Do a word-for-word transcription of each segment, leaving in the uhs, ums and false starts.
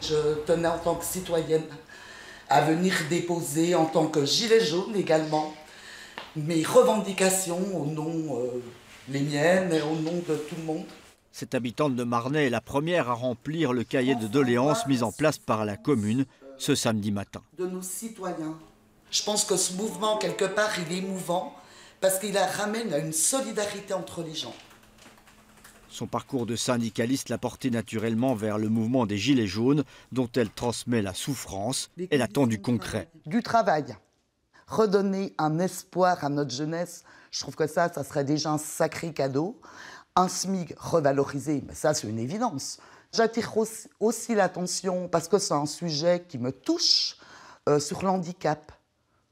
Je tenais en tant que citoyenne à venir déposer en tant que gilet jaune également mes revendications au nom, euh, les miennes et au nom de tout le monde. Cette habitante de Marnay est la première à remplir le cahier de doléances mis en place par la commune ce samedi matin. De nos citoyens. Je pense que ce mouvement, quelque part, il est émouvant parce qu'il ramène à une solidarité entre les gens. Son parcours de syndicaliste l'a portée naturellement vers le mouvement des Gilets jaunes, dont elle transmet la souffrance et l'attente du concret. Du travail, redonner un espoir à notre jeunesse, je trouve que ça, ça serait déjà un sacré cadeau. Un SMIC revalorisé, mais ça c'est une évidence. J'attire aussi l'attention, parce que c'est un sujet qui me touche, euh, sur l'handicap,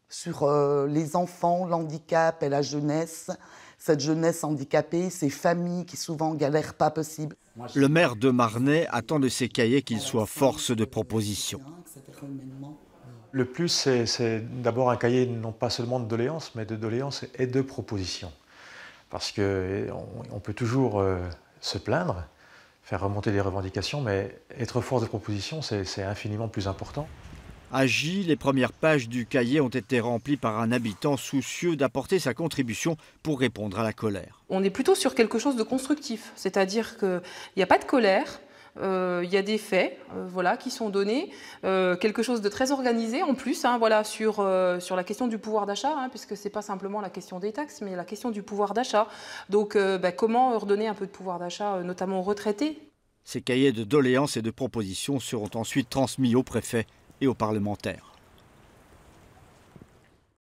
sur euh, les enfants, l'handicap et la jeunesse. Cette jeunesse handicapée, ces familles qui souvent galèrent pas possible. Le maire de Marnay attend de ses cahiers qu'il soit force de proposition. Le plus, c'est d'abord un cahier non pas seulement de doléances, mais de doléances et de propositions. Parce qu'on peut toujours euh, se plaindre, faire remonter les revendications, mais être force de proposition, c'est infiniment plus important. À J, les premières pages du cahier ont été remplies par un habitant soucieux d'apporter sa contribution pour répondre à la colère. On est plutôt sur quelque chose de constructif, c'est-à-dire qu'il n'y a pas de colère, il euh, y a des faits euh, voilà, qui sont donnés, euh, quelque chose de très organisé en plus hein, voilà, sur, euh, sur la question du pouvoir d'achat, hein, puisque ce n'est pas simplement la question des taxes, mais la question du pouvoir d'achat. Donc euh, bah, comment redonner un peu de pouvoir d'achat, euh, notamment aux retraités? Ces cahiers de doléances et de propositions seront ensuite transmis au préfet et aux parlementaires.